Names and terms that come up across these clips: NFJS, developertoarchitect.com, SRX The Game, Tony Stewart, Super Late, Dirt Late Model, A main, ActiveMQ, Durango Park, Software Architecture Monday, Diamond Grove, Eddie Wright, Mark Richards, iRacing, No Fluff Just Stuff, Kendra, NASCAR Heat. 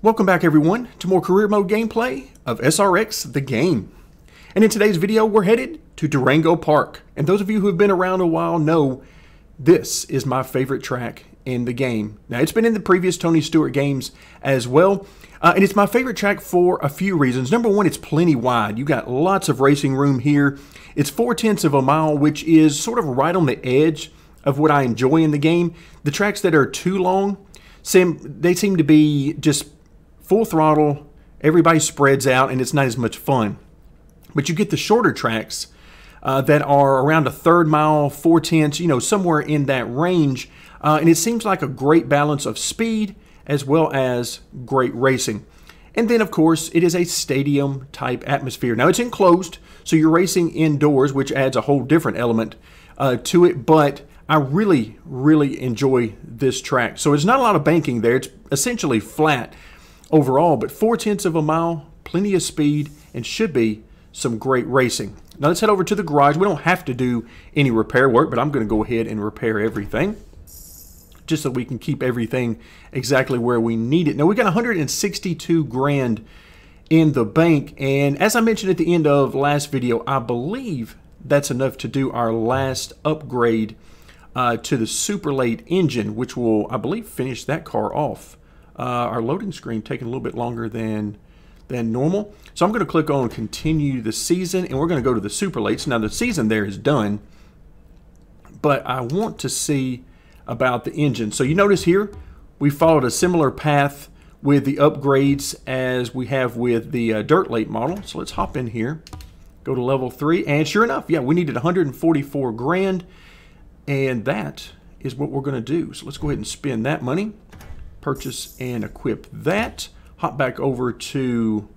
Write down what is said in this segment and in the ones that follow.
Welcome back everyone to more career mode gameplay of SRX The Game. And in today's video we're headed to Durango Park. And those of you who have been around a while know this is my favorite track in the game. Now it's been in the previous Tony Stewart games as well. And it's my favorite track for a few reasons. Number one, it's plenty wide. You got lots of racing room here. It's 0.4 miles, which is sort of right on the edge of what I enjoy in the game. The tracks that are too long, they seem to be just full throttle, everybody spreads out, and it's not as much fun. But you get the shorter tracks that are around a 1/3 mile, 0.4, somewhere in that range. And it seems like a great balance of speed as well as great racing. And then, of course, it is a stadium-type atmosphere. Now, it's enclosed, so you're racing indoors, which adds a whole different element to it, but I really, really enjoy this track. So it's not a lot of banking there. It's essentially flat overall, but 0.4 miles, plenty of speed, and should be some great racing. Now let's head over to the garage. We don't have to do any repair work, but I'm going to go ahead and repair everything just so we can keep everything exactly where we need it. Now we got 162 grand in the bank, and as I mentioned at the end of last video, I believe that's enough to do our last upgrade to the Super Late engine, which will, I believe, finish that car off. Our loading screen taking a little bit longer than normal. So I'm going to click on continue the season, and we're going to go to the Super Lates. Now the season there is done, but I want to see about the engine. So you notice here we followed a similar path with the upgrades as we have with the Dirt Late model. So let's hop in here, go to level 3, and sure enough, yeah, we needed 144 grand, and that is what we're going to do. So let's go ahead and spend that money. Purchase and equip that. Hop back over to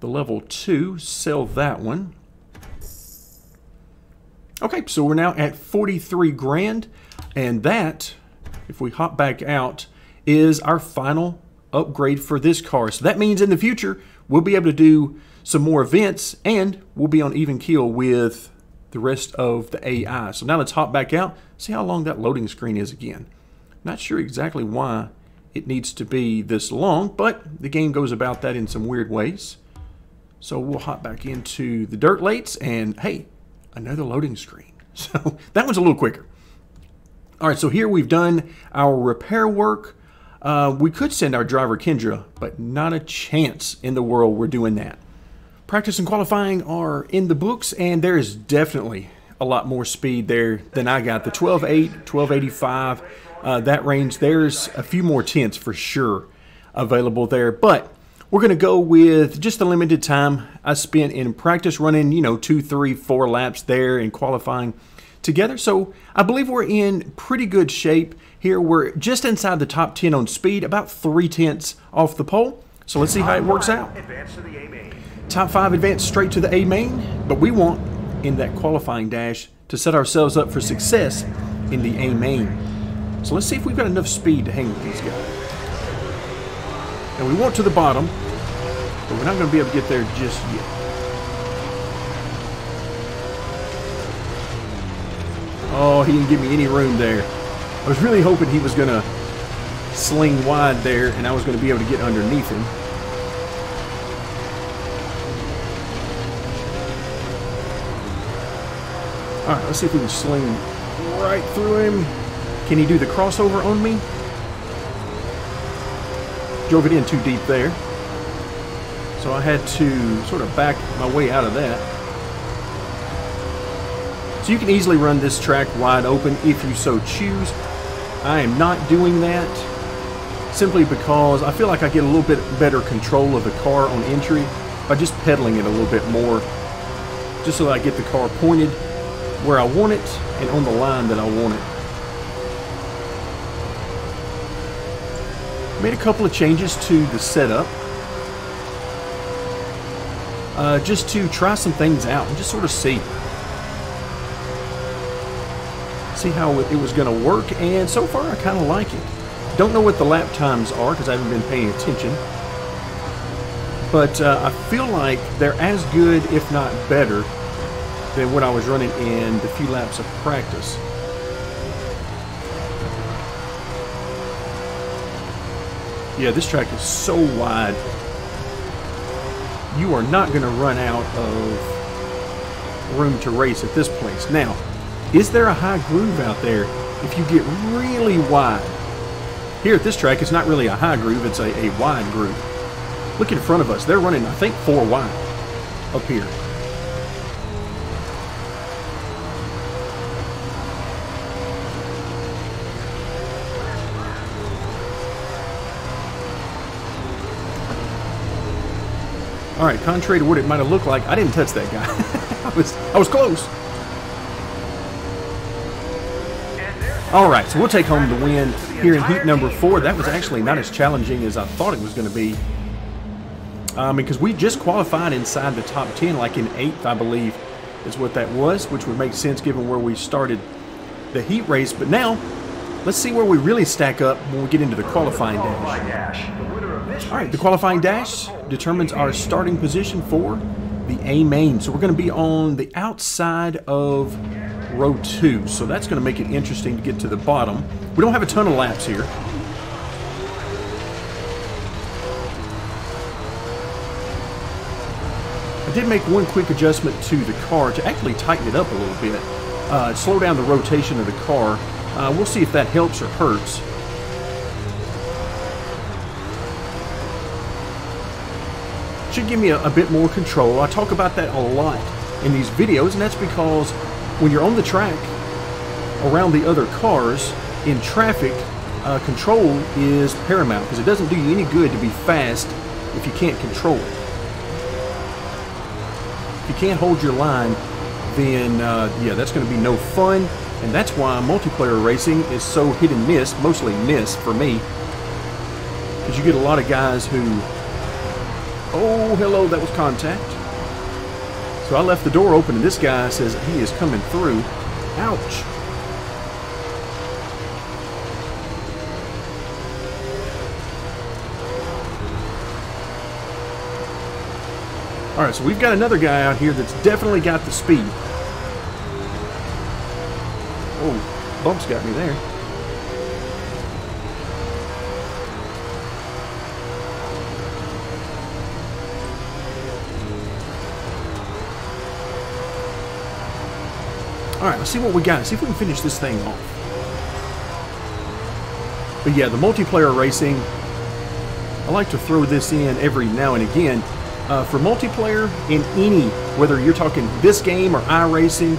the level 2. Sell that one. Okay, so we're now at 43 grand. And that, if we hop back out, is our final upgrade for this car. So that means in the future, we'll be able to do some more events, and we'll be on even keel with the rest of the AI. So now let's hop back out. See how long that loading screen is again. Not sure exactly why it needs to be this long, but the game goes about that in some weird ways. So we'll hop back into the Dirt Lates, and hey, another loading screen. So that one's a little quicker. All right, so here we've done our repair work. We could send our driver Kendra, but not a chance in the world we're doing that. Practice and qualifying are in the books, and there is definitely a lot more speed there than I got. The 12.8, 12.85, that range, there's a few more tenths for sure available there, but we're going to go with just the limited time I spent in practice running, 2, 3, 4 laps there and qualifying together. So I believe we're in pretty good shape here. We're just inside the top 10 on speed, about 3/10 off the pole. So let's see how it works out. Top 5 advance straight to the A main, but we want in that qualifying dash to set ourselves up for success in the A main. So let's see if we've got enough speed to hang with these guys. And we want to the bottom, but we're not going to be able to get there just yet. Oh, he didn't give me any room there. I was really hoping he was going to sling wide there, and I was going to be able to get underneath him. All right, let's see if we can sling right through him. Can he do the crossover on me? Drove it in too deep there. So I had to sort of back my way out of that. So you can easily run this track wide open if you so choose. I am not doing that simply because I feel like I get a little bit better control of the car on entry by just pedaling it a little bit more, just so that I get the car pointed where I want it and on the line that I want it. Made a couple of changes to the setup just to try some things out and just sort of see how it was going to work, and so far I kind of like it. Don't know what the lap times are because I haven't been paying attention, but I feel like they're as good, if not better, than what I was running in the few laps of practice. Yeah, this track is so wide. You are not going to run out of room to race at this place. Now, is there a high groove out there if you get really wide? Here at this track, it's not really a high groove, it's a wide groove. Look in front of us. They're running, I think, 4 wide up here. All right, contrary to what it might have looked like, I didn't touch that guy. I was close. All right, so we'll take home the win here in heat number 4. That was actually not as challenging as I thought it was going to be. Because we just qualified inside the top 10, like in 8th, I believe, is what that was, which would make sense given where we started the heat race. But now, let's see where we really stack up when we get into the qualifying dash. All right, the qualifying dash determines our starting position for the A main. So we're going to be on the outside of row 2. So that's going to make it interesting to get to the bottom. We don't have a ton of laps here. I did make one quick adjustment to the car to actually tighten it up a little bit, slow down the rotation of the car. We'll see if that helps or hurts. Should give me a bit more control. I talk about that a lot in these videos, and that's because when you're on the track around the other cars in traffic, control is paramount, because it doesn't do you any good to be fast if you can't control it. If you can't hold your line, then yeah, that's going to be no fun. And that's why multiplayer racing is so hit and miss, mostly miss for me. Because you get a lot of guys who... Oh, hello, that was contact. So I left the door open and this guy says he is coming through. Ouch. All right, so we've got another guy out here that's definitely got the speed. Oh, bumps got me there. All right, let's see what we got. See if we can finish this thing off. But yeah, the multiplayer racing, I like to throw this in every now and again. For multiplayer in any, whether you're talking this game or iRacing,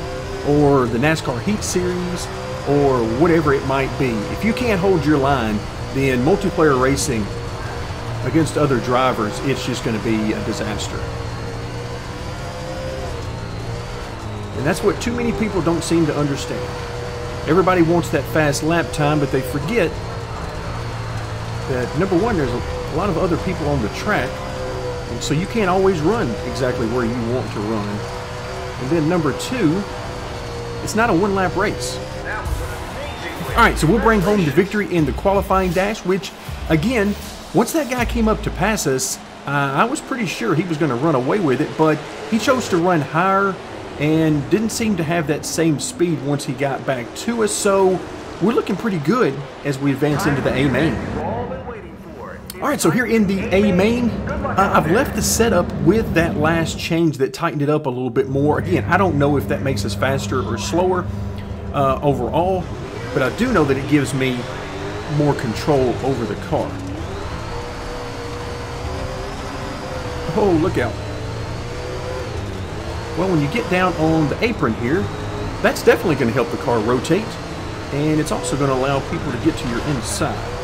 or the NASCAR Heat series, or whatever it might be. If you can't hold your line, then multiplayer racing against other drivers, it's just going to be a disaster. And that's what too many people don't seem to understand. Everybody wants that fast lap time, but they forget that, number one, there's a lot of other people on the track, and so you can't always run exactly where you want to run. And then number two, it's not a one-lap race. All right, so we'll bring home the victory in the qualifying dash, which, again, once that guy came up to pass us, I was pretty sure he was going to run away with it, but he chose to run higher and didn't seem to have that same speed once he got back to us. So we're looking pretty good as we advance into the A main. All right, so here in the A main, I've left the setup with that last change that tightened it up a little bit more. Again, I don't know if that makes us faster or slower overall, but I do know that it gives me more control over the car. Oh, look out. Well, when you get down on the apron here, that's definitely going to help the car rotate, and it's also going to allow people to get to your inside.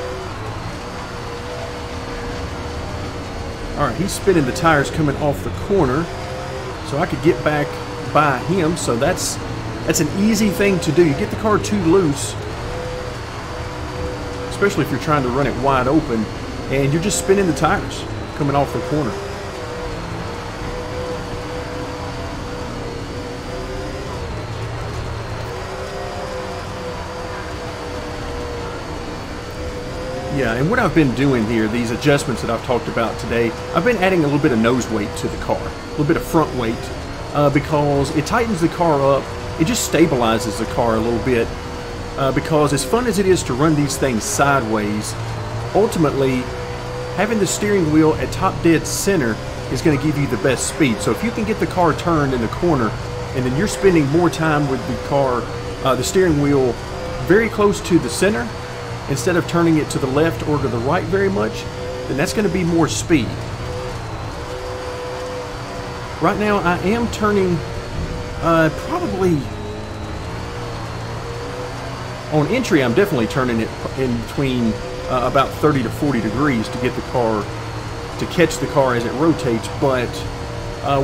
All right, he's spinning the tires coming off the corner, so I could get back by him, so that's an easy thing to do. You get the car too loose, especially if you're trying to run it wide open, and you're just spinning the tires coming off the corner. Yeah, and what I've been doing here, these adjustments that I've talked about today, I've been adding a little bit of nose weight to the car, a little bit of front weight, because it tightens the car up, it just stabilizes the car a little bit, because as fun as it is to run these things sideways, ultimately having the steering wheel at top dead center is going to give you the best speed. So if you can get the car turned in the corner, and then you're spending more time with the car, the steering wheel very close to the center, instead of turning it to the left or to the right very much, then that's going to be more speed. Right now I am turning probably on entry, I'm definitely turning it in between about 30 to 40 degrees to get the car, to catch the car as it rotates. But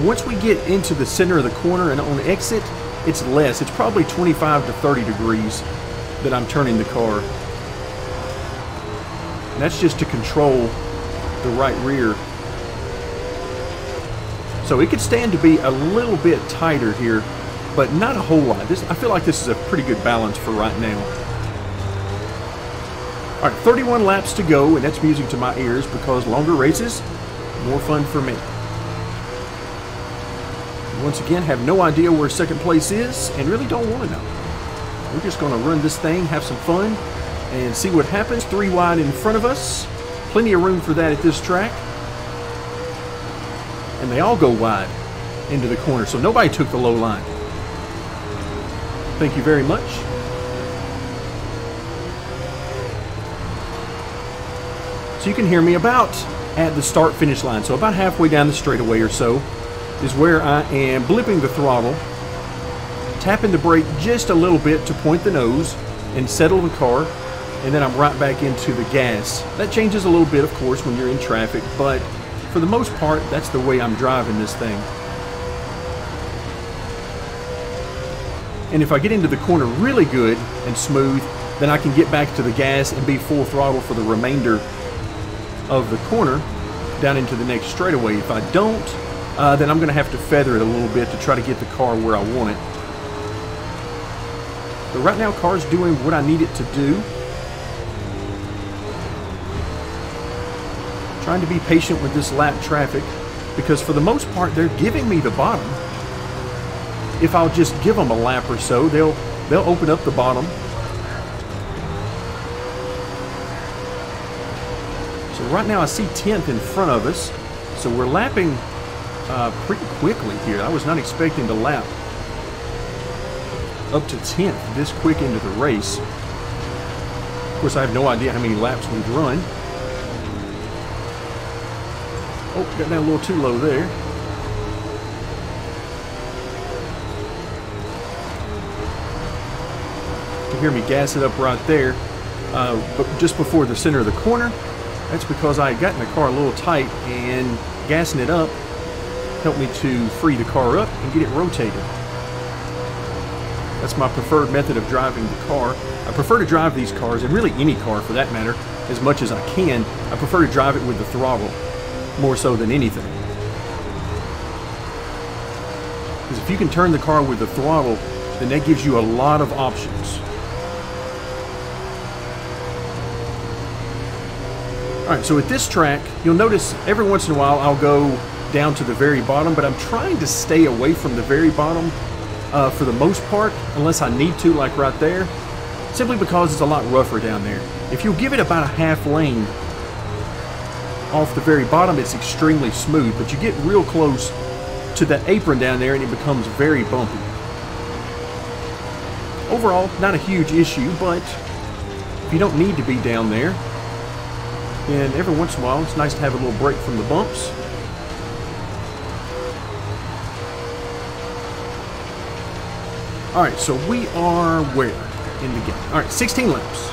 once we get into the center of the corner and on exit, it's less. It's probably 25 to 30 degrees that I'm turning the car. And that's just to control the right rear. So it could stand to be a little bit tighter here, but not a whole lot. This, I feel like this is a pretty good balance for right now. All right, 31 laps to go, and that's music to my ears because longer races, more fun for me. Once again, have no idea where second place is and really don't want to know. We're just going to run this thing, have some fun, and see what happens. Three wide in front of us. Plenty of room for that at this track. And they all go wide into the corner, so nobody took the low line. Thank you very much. So you can hear me about at the start-finish line, so about halfway down the straightaway or so, is where I am blipping the throttle, tapping the brake just a little bit to point the nose and settle the car, and then I'm right back into the gas. That changes a little bit, of course, when you're in traffic, but for the most part, that's the way I'm driving this thing. And if I get into the corner really good and smooth, then I can get back to the gas and be full throttle for the remainder of the corner down into the next straightaway. If I don't, then I'm going to have to feather it a little bit to try to get the car where I want it. But right now, car's doing what I need it to do. Trying to be patient with this lap traffic, because for the most part, they're giving me the bottom. If I'll just give them a lap or so, they'll open up the bottom. So right now, I see 10th in front of us. So we're lapping pretty quickly here. I was not expecting to lap up to 10th this quick into the race. Of course, I have no idea how many laps we've run. Oh, got that a little too low there. You can hear me gas it up right there, but just before the center of the corner. That's because I had gotten the car a little tight, and gassing it up helped me to free the car up and get it rotated. That's my preferred method of driving the car. I prefer to drive these cars, and really any car for that matter, as much as I can. I prefer to drive it with the throttle more so than anything. Because if you can turn the car with the throttle, then that gives you a lot of options. Alright, so at this track, you'll notice every once in a while I'll go down to the very bottom, but I'm trying to stay away from the very bottom for the most part, unless I need to, like right there, simply because it's a lot rougher down there. If you give it about a half lane off the very bottom, it's extremely smooth, but you get real close to that apron down there and it becomes very bumpy. Overall, not a huge issue, but if you don't need to be down there, then every once in a while it's nice to have a little break from the bumps. Alright, so we are where in the game? Alright, 16 laps.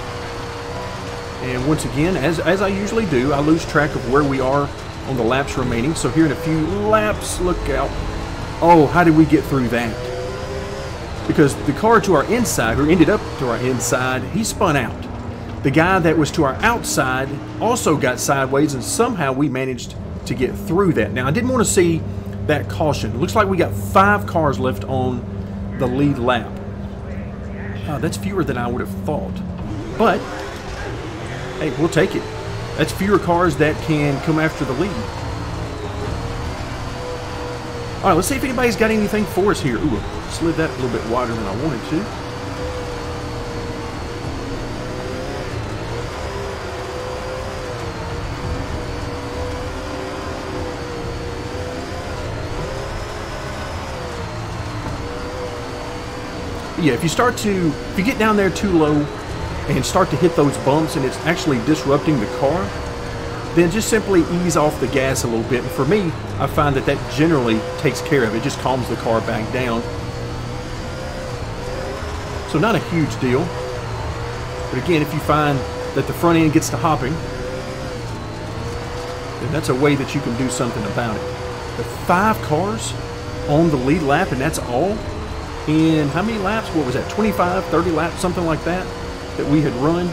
And once again, as I usually do, I lose track of where we are on the laps remaining. So here in a few laps, look out. Oh, how did we get through that? Because the car to our inside, who ended up to our inside, he spun out. The guy that was to our outside also got sideways, and somehow we managed to get through that. Now, I didn't want to see that caution. It looks like we got 5 cars left on the lead lap. That's fewer than I would have thought, but hey, we'll take it. That's fewer cars that can come after the lead. All right, let's see if anybody's got anything for us here. Ooh, I slid that a little bit wider than I wanted to. yeah, if you start to, if you get down there too low and start to hit those bumps and it's actually disrupting the car, then just simply ease off the gas a little bit. And for me, I find that that generally takes care of it. It just calms the car back down. So not a huge deal. But again, if you find that the front end gets to hopping, then that's a way that you can do something about it. The 5 cars on the lead lap, and that's all in how many laps? What was that, 25, 30 laps, something like that, that we had run.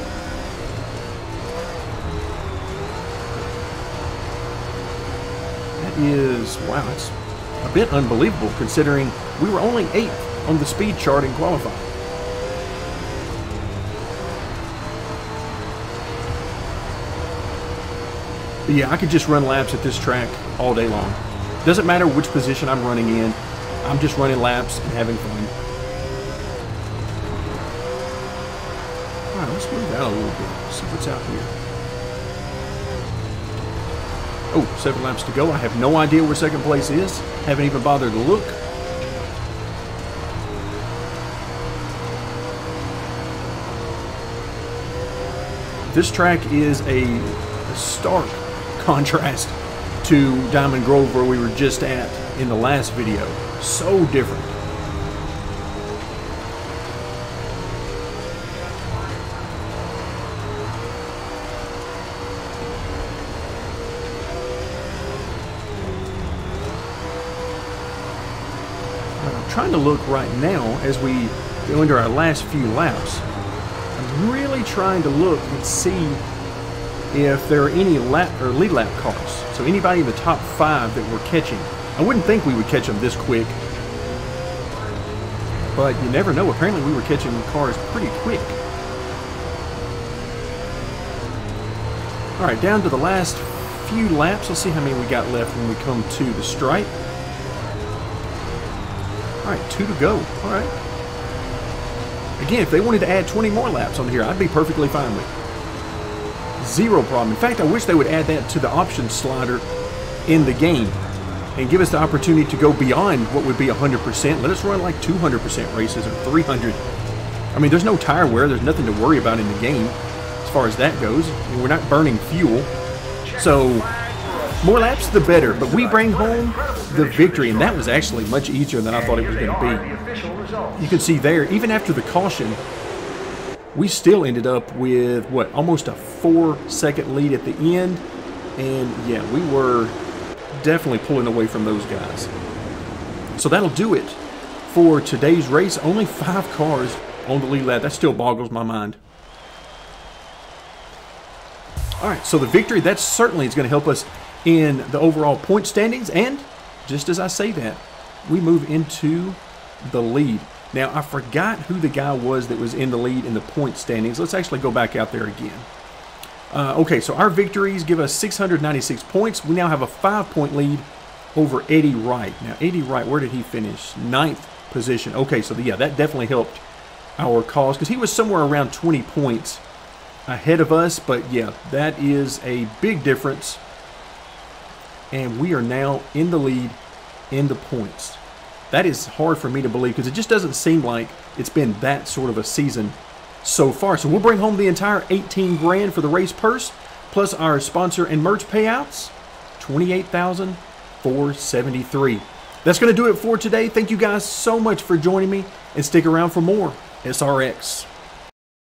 That is, wow, that's a bit unbelievable considering we were only 8th on the speed chart in qualifying. But yeah, I could just run laps at this track all day long. Doesn't matter which position I'm running in, I'm just running laps and having fun. All right, let's move out a little bit, see what's out here. Oh, 7 laps to go. I have no idea where second place is. Haven't even bothered to look. This track is a stark contrast to Diamond Grove, where we were just at in the last video. So different. I'm trying to look right now as we go into our last few laps. I'm really trying to look and see if there are any lap or lead lap cars. So anybody in the top 5 that we're catching. I wouldn't think we would catch them this quick, but you never know. Apparently we were catching cars pretty quick. All right, down to the last few laps. Let's see how many we got left when we come to the stripe. All right, 2 to go. All right. Again, if they wanted to add 20 more laps on here, I'd be perfectly fine with it. Zero problem. In fact, I wish they would add that to the options slider in the game and give us the opportunity to go beyond what would be 100%. Let us run like 200% races or 300. I mean, there's no tire wear. There's nothing to worry about in the game as far as that goes. I mean, we're not burning fuel. So more laps, the better. But we bring home the victory, and that was actually much easier than I thought it was going to be. You can see there, even after the caution, we still ended up with, what, almost a 4-second lead at the end. And yeah, we were definitely pulling away from those guys. So that'll do it for today's race. Only 5 cars on the lead lap. That still boggles my mind. All right, so the victory, that certainly is going to help us in the overall point standings. And just as I say that, we move into the lead. Now, I forgot who the guy was that was in the lead in the point standings. Let's actually go back out there again. Okay, so our victories give us 696 points. We now have a 5-point lead over Eddie Wright. Now, Eddie Wright, where did he finish? 9th position. Okay, so yeah, that definitely helped our cause because he was somewhere around 20 points ahead of us. But yeah, that is a big difference. And we are now in the lead in the points. That is hard for me to believe because it just doesn't seem like it's been that sort of a season so far. So we'll bring home the entire 18 grand for the race purse, plus our sponsor and merch payouts, 28,473. That's going to do it for today. Thank you guys so much for joining me, and stick around for more SRX.